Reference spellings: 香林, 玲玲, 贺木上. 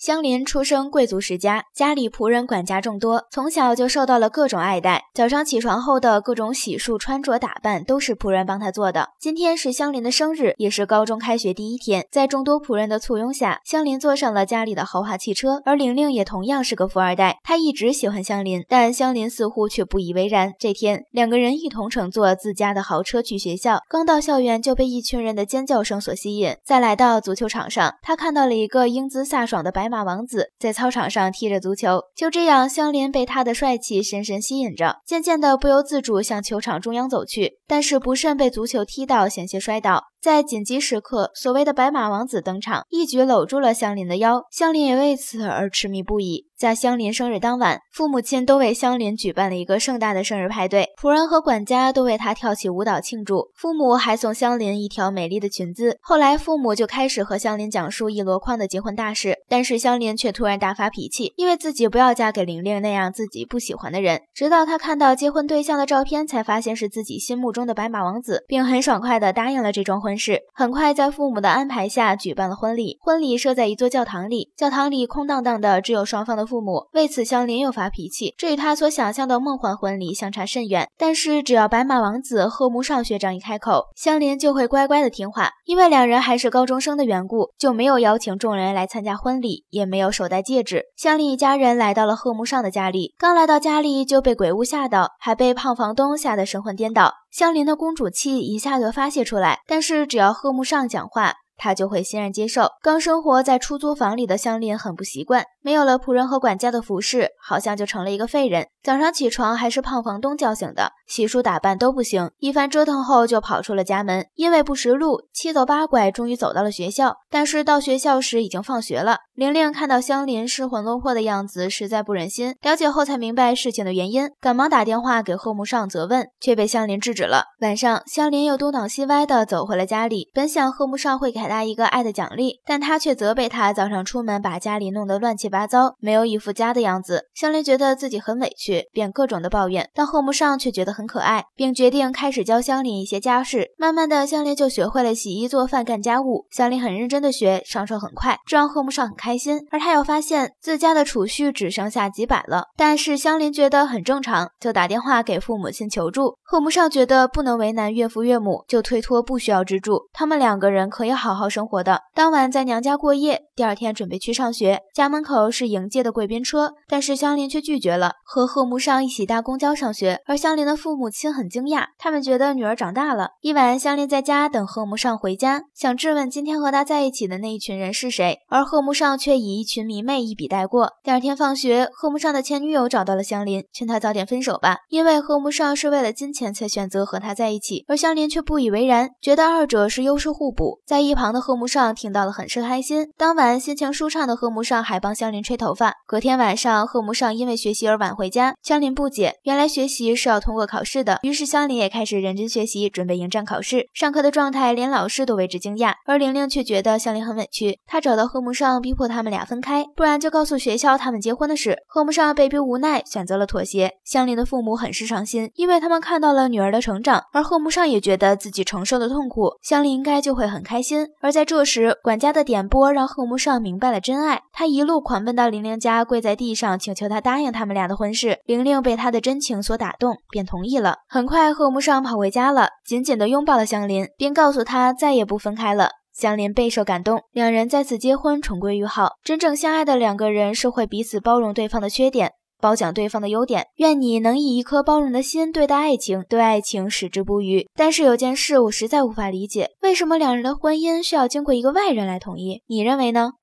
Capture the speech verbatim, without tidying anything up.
香林出生贵族世家，家里仆人管家众多，从小就受到了各种爱戴。早上起床后的各种洗漱、穿着打扮都是仆人帮他做的。今天是香林的生日，也是高中开学第一天。在众多仆人的簇拥下，香林坐上了家里的豪华汽车。而玲玲也同样是个富二代，她一直喜欢香林，但香林似乎却不以为然。这天，两个人一同乘坐自家的豪车去学校，刚到校园就被一群人的尖叫声所吸引。再来到足球场上，他看到了一个英姿飒爽的白马王子在操场上踢着足球。就这样，香林被他的帅气深深吸引着，渐渐的不由自主向球场中央走去，但是不慎被足球踢到，险些摔倒。在紧急时刻，所谓的白马王子登场，一举搂住了香林的腰，香林也为此而痴迷不已。在香林生日当晚，父母亲都为香林举办了一个盛大的生日派对，仆人和管家都为他跳起舞蹈庆祝，父母还送香林一条美丽的裙子。后来父母就开始和香林讲述一箩筐的结婚大事，但是香林却突然大发脾气，因为自己不要嫁给玲玲那样自己不喜欢的人。直到他看到结婚对象的照片，才发现是自己心目中的白马王子，并很爽快地答应了这桩婚事。很快，在父母的安排下举办了婚礼。婚礼设在一座教堂里，教堂里空荡荡的，只有双方的父母。为此，香林又发脾气，这与他所想象的梦幻婚礼相差甚远。但是，只要白马王子贺木少学长一开口，香林就会乖乖的听话。因为两人还是高中生的缘故，就没有邀请众人来参加婚礼，也没有手戴戒指。香林一家人来到了贺木上的家里，刚来到家里就被鬼屋吓到，还被胖房东吓得神魂颠倒。香林的公主气一下子发泄出来，但是只要贺木上讲话，他就会欣然接受。刚生活在出租房里的香林很不习惯，没有了仆人和管家的服侍，好像就成了一个废人。早上起床还是胖房东叫醒的，洗漱打扮都不行，一番折腾后就跑出了家门。因为不识路，七走八拐，终于走到了学校。但是到学校时已经放学了。玲玲看到香林失魂落魄的样子，实在不忍心。了解后才明白事情的原因，赶忙打电话给贺木上责问，却被香林制止了。晚上，香林又东倒西歪的走回了家里，本想贺木上会给他一个爱的奖励，但他却责备他早上出门把家里弄得乱七八糟，没有一副家的样子。香林觉得自己很委屈，便各种的抱怨，但贺木上却觉得很可爱，并决定开始教香林一些家事。慢慢的，香林就学会了洗衣做饭干家务，香林很认真的学，上手很快，这让贺木上很开心。而他又发现自家的储蓄只剩下几百了，但是香林觉得很正常，就打电话给父母亲求助。贺木上觉得不能为难岳父岳母，就推脱不需要资助，他们两个人可以好好生活的。当晚在娘家过夜，第二天准备去上学，家门口是迎接的贵宾车，但是香林却拒绝了，和贺贺木上一起搭公交上学。而香林的父母亲很惊讶，他们觉得女儿长大了。一晚，香林在家等贺木上回家，想质问今天和他在一起的那一群人是谁，而贺木上却以一群迷妹一笔带过。第二天放学，贺木上的前女友找到了香林，劝他早点分手吧，因为贺木上是为了金钱才选择和他在一起，而香林却不以为然，觉得二者是优势互补。在一旁的贺木上听到了很是开心，当晚心情舒畅的贺木上还帮香林吹头发。隔天晚上，贺木上因为学习而晚回家，香林不解，原来学习是要通过考试的，于是香林也开始认真学习，准备迎战考试。上课的状态连老师都为之惊讶，而玲玲却觉得香林很委屈，她找到贺木上逼迫他们俩分开，不然就告诉学校他们结婚的事。贺木上被逼无奈，选择了妥协。香林的父母很是伤心，因为他们看到了女儿的成长，而贺木上也觉得自己承受的痛苦，香林应该就会很开心。而在这时，管家的点拨让贺木上明白了真爱，他一路狂奔到玲玲家，跪在地上请求她答应他们俩的婚事。玲玲被他的真情所打动，便同意了。很快，贺木上跑回家了，紧紧地拥抱了香林，并告诉他再也不分开了。香林备受感动，两人再次结婚，重归于好。真正相爱的两个人是会彼此包容对方的缺点，褒奖对方的优点。愿你能以一颗包容的心对待爱情，对爱情矢志不渝。但是有件事我实在无法理解，为什么两人的婚姻需要经过一个外人来同意？你认为呢？